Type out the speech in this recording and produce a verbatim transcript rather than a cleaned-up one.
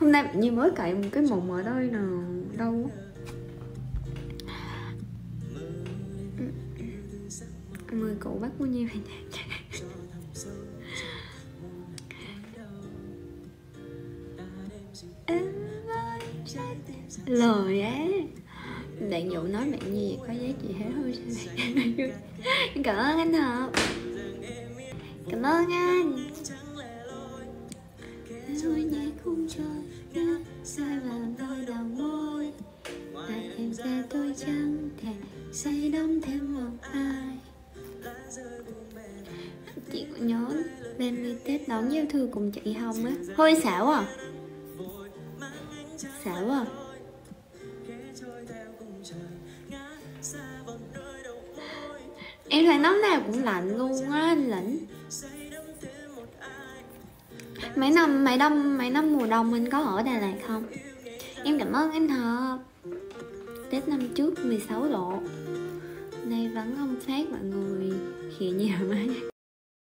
Hôm nay Nhi mới cậy một cái mụn ở đây nào đâu. Người cậu bắt của Nhi phải nhạc. Lời á. Bạn Vũ nói bạn Nhi vậy có giá trị hết thôi. Cảm ơn anh Hợp. Cảm ơn anh. Rồi nhẹ khung trời sai vàng đôi đào môi. Tại em ra tôi chẳng thể say đắm thêm một ai. Chị cũng nhớ bên đi Tết đón giao thư cùng chị Hồng á. Thôi xảo à. Xảo à. Em thấy nóng nào cũng lạnh luôn á anh Lĩnh. Mấy năm, mấy năm, mấy năm mùa đông anh có ở Đà Lạt không? Em cảm ơn anh Hợp. Tết năm trước mười sáu độ. Nay vẫn không phát mọi người. Khỉ nhiều mà.